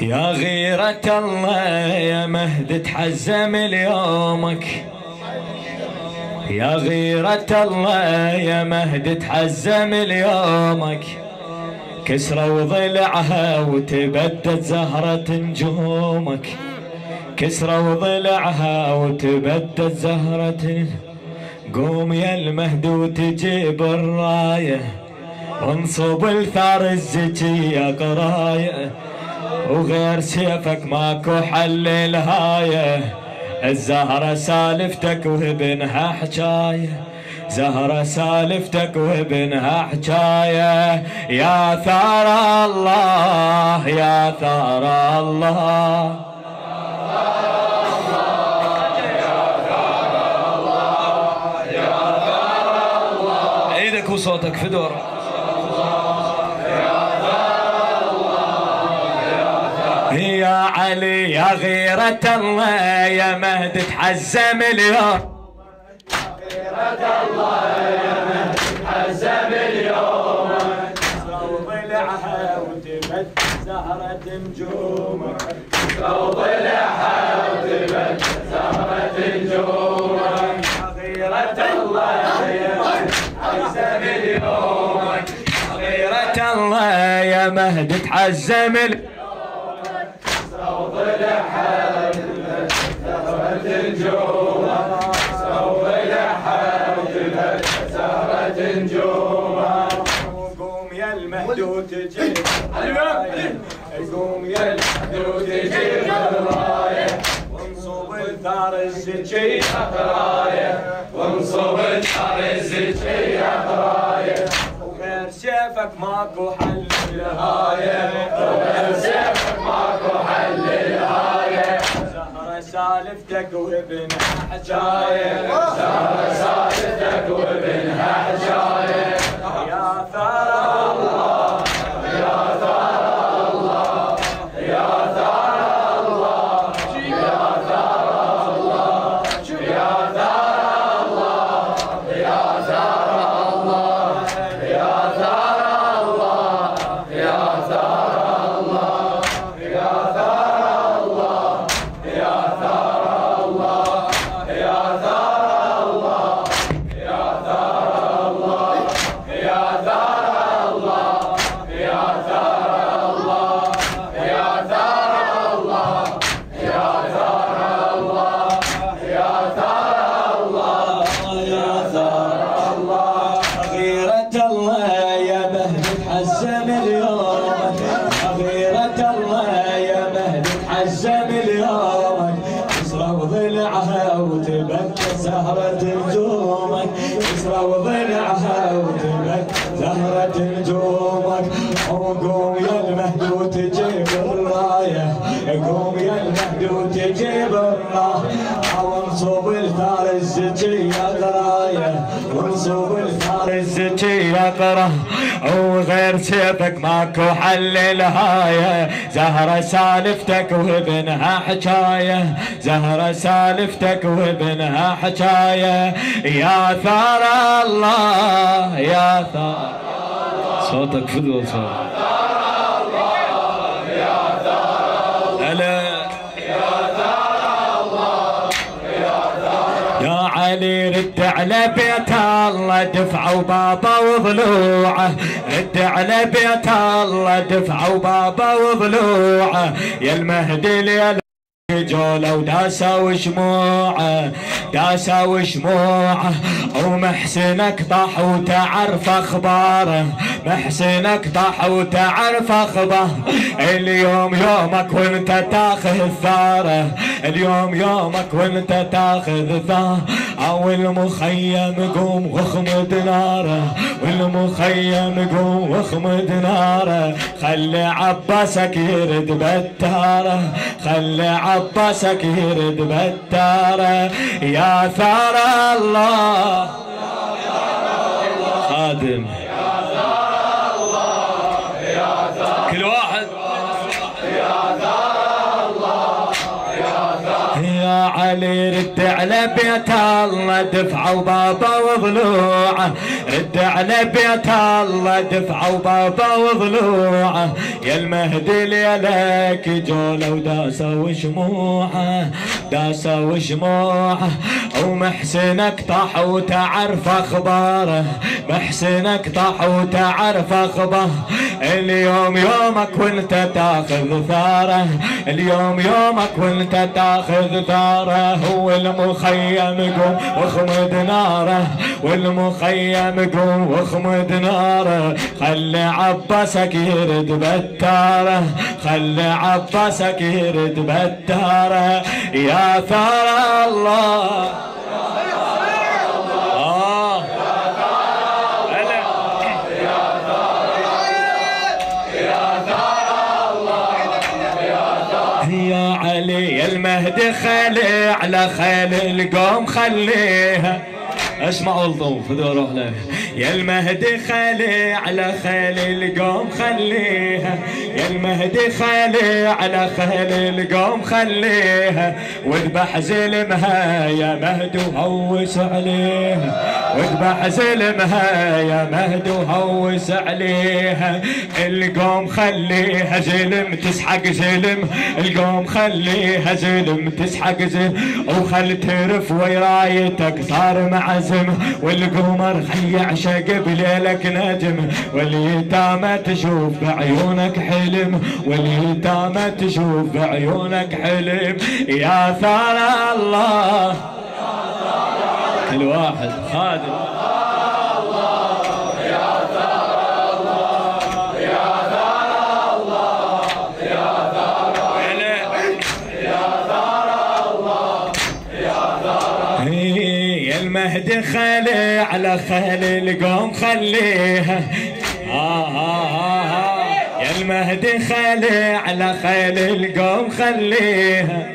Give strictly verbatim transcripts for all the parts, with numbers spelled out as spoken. يا غيرة الله يا مهد تحزم ليومك، يا غيرة الله يا مهد تحزم ليومك، كسروا ضلعها وتبدت زهرة نجومك، كسروا ضلعها وتبدت زهرة. قوم يا المهد وتجيب الراية وانصب الثار الزكي يا قراية، وغير سيفك ماكو حل الهاية، الزهرة سالفتك وابنها حجاية، زهرة سالفتك وابنها حجاية. يا ثار الله يا ثار الله صوتك في دور. يا ثار الله يا ثار يا علي يا غيرة الله يا مهد تحزم اليوم، يا غيرة الله يا مهد تحزم اليوم، كسروا ضلعها وتبت زهرة نجومك، كسروا ضلعها وتبت زهرة نجومك، يا غيرة الله يا مهد تحزم اليومك، غيرة الله يا مهد تحزم اليومك، صوت لحد سهرة نجومك، صوت لحد سهرة نجومك. قوم يا المهد وتجيب الراية، قوم يا المهد وتجيب الراية، وانصب الثار الزكي قراية، وانصب الثار الزكي قراية، وغير سيفك ماكو حل الهاية، وغير سيفك ماكو حل الهاية. زهرة سالفتك وابنها حجاية، زهرة سالفتك وابنها حجاية. يا ثار الله يا ثار الله يا ثار وغير سيفك ماكو حل الهاية، زهرة سالفتك وابنها حجاية، زهرة سالفتك وابنها حجاية. يا ثار الله يا ثار صوتك فدوى صوتك رد على بيت الله دفعوا بابا وضلوعه، رد على بيت الله دفعوا بابا وضلوعه، يا المهدي ليل جوله وداسه وشموعه، داسه وشموعه. ومحسنك طاح وتعرف اخباره، محسنك طاح وتعرف اخباره. اليوم يومك وانت تاخذ ثاره، اليوم يومك وانت تاخذ ثاره. والمخيم قوم واخمد ناره، والمخيم قوم واخمد ناره. خلي عباسك يرد بالتاره، خلي عباسك يرد بالتاره. يا ثار الله خادم، يا ثار الله يا ثار كل واحد، يا ثار الله يا ثار. يا علي رد على بيت الله دفعوا بابا وضلوعه، رد على بيت الله دفعوا بابا وضلوعه، يا المهدي ليلك جوله وداسه وشموعه، داسه وشموعه. ومحسنك طاح وتعرف اخباره، محسنك طاح وتعرف اخباره. اليوم يومك وانت تاخذ ثاره، اليوم يومك وانت تاخذ ثاره. والمخيم قوم واخمد ناره، والمخيم قوم واخمد ناره. خلي عباسك يرد بتاره، خلي عباسك يرد بتاره. يا ثار الله يا المهدي خلي على خيل القوم خليها. اسمعوا الطوف بدو اروح له. يا المهدي خلي على خيل القوم خليها، يا المهدي خلي على خيل القوم خليها. واذبح زلمها يا مهدي وهوس عليها، واذبح زلمها يا مهدي وهوس عليها. القوم خليها زلم تسحق زلم، القوم خليها زلم تسحق زلم. وخل ترف ورايتك صار مع والقمر خلي يعشق بليلك نجم. واليتامى تشوف بعيونك حلم، واليتامى تشوف بعيونك حلم. يا ثار الله كل واحد خادم المهدي خلي على خيل القوم خليها. آه آه آه آه. يا المهدي خلي على خيل القوم خليها،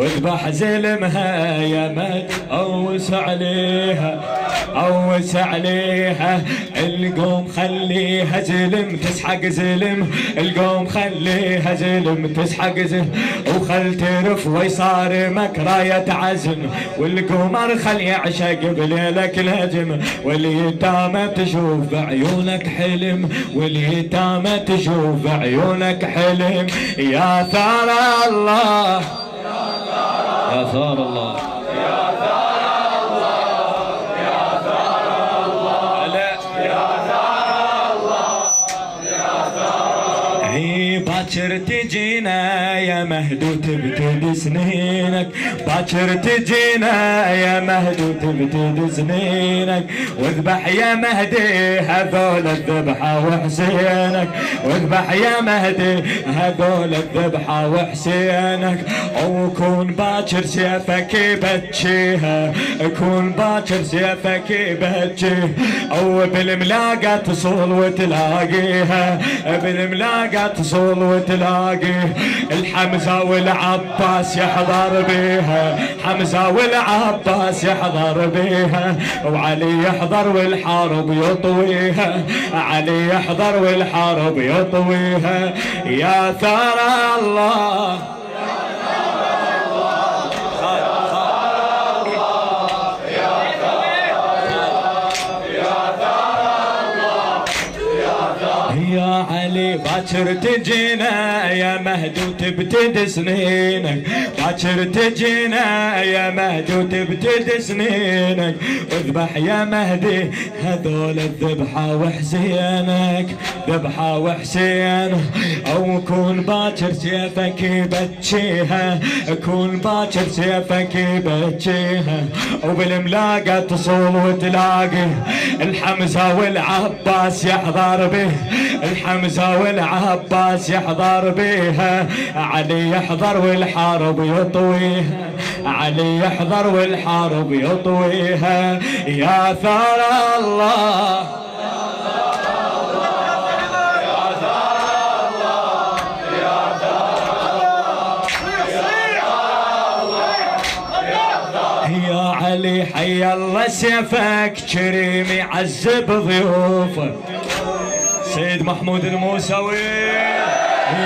واذبح زلمها يا مهدي اوس عليها، اوس عليها. القوم خليها زلم تسحق زلم، القوم خليها زلم تسحق زلم. وخل ترف ويصارمك راية عزم، والقمر خل يعشق بليلك نجم. واليتامى تشوف بعيونك حلم، واليتامى تشوف بعيونك حلم. يا ثار الله يا ثار الله باكر تجينا يا مهدي وتبتدي سنينك، باكر تجينا يا مهدي وتبتدي سنينك. واذبح يا مهدي هذول الذبحة وحسينك، واذبح يا مهدي هذول الذبحة وحسينك. وكون باكر سيفك يبتشيها، كون باكر سيفك يبتشيها. او بالملاقة تصول وتلاقيها، بالملاقة تصول وتلاقي. الحمزة والعباس يحضر بيها، حمزة والعباس يحضر بيها. وعلي يحضر والحرب يطويها، علي يحضر والحرب يطويها. يا ثار الله يا علي باكر تجينا يا مهدي وتبتدي سنينك، باكر تجينا يا مهدي وتبتدي سنينك. واذبح يا مهدي هذول الذبحة وحسينك، ذبحة وحسينك. او كون باكر سيفك يبتشيها، كون باكر سيفك يبتشيها. وبالملاقة تصول وتلاقي. الحمزة والعباس يحضر به، الحمزة والعباس يحضر بيها. علي يحضر والحرب يطويها، علي يحضر والحرب يطويها. يا ثار الله يا علي حي الله سيفك كريم يعذب ضيوفك. سيد محمود الموسوي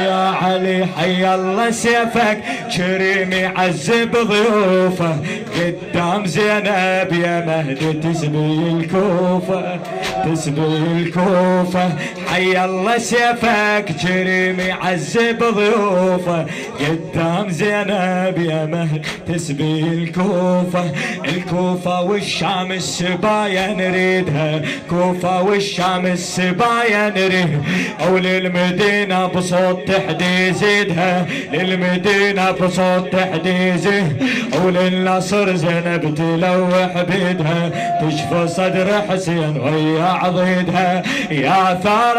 يا علي حي الله سيفك كريم يعذب ضيوفه قدام زينب يا مهد تسبي الكوفه تسبي الكوفه حي الله سيفك كريم يعذب ضيوفه قدام زينب يا مهد تسبي الكوفه الكوفه والشام السبايا نريدها كوفه والشام السبايا نريدها او للمدينه بصوت تحدي زيدها للمدينه بصوت تحدي زيدها او للنصر زينب تلوح بيدها تشفى صدر حسين ويا عضيدها يا ثار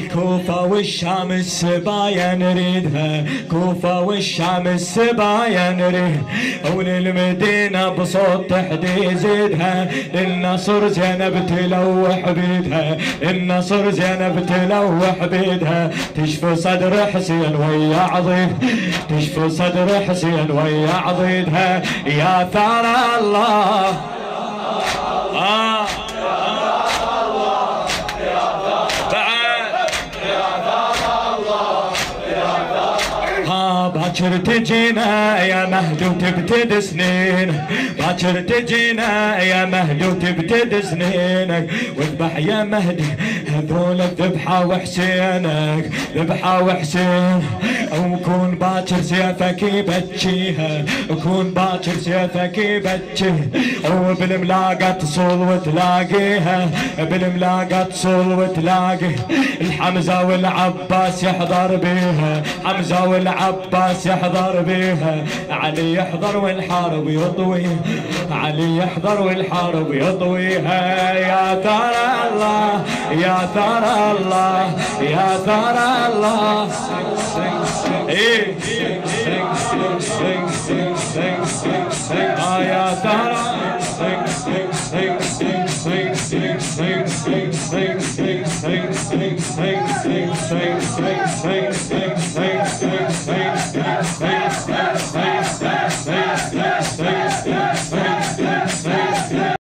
الكوفه والشام السبايا نريدها كوفه والشام السبايا نريدها وللمدينه بصوت تحدي زيدها للنصر زينب تلوح بيدها النصر زينب تلوح بيدها تشفي صدر حسين ويا عضيد تشفي صدر حسين ويا عضيدها يا ثار الله آه. يا ثار الله يا ثار الله يا ثار الله ها باكر تجينا يا مهد وتبتد سنينك باكر تجينا يا مهد وتبتد سنينك واذبح يا مهدي هذول الذبحه وحسينك ذبحه وحسين وكون باكر سيفك يبكيها وكون باكر سيفك يبكيها وبالملاقه تصول وتلاقيها بالملاقه تصول وتلاقيها الحمزه والعباس يحضر بيها حمزه والعباس يحضر بيها علي يحضر والحارب يطويها علي يحضر والحارب يطويها يا ثار الله يا ثار الله يا ثار الله ايه يا ثار الله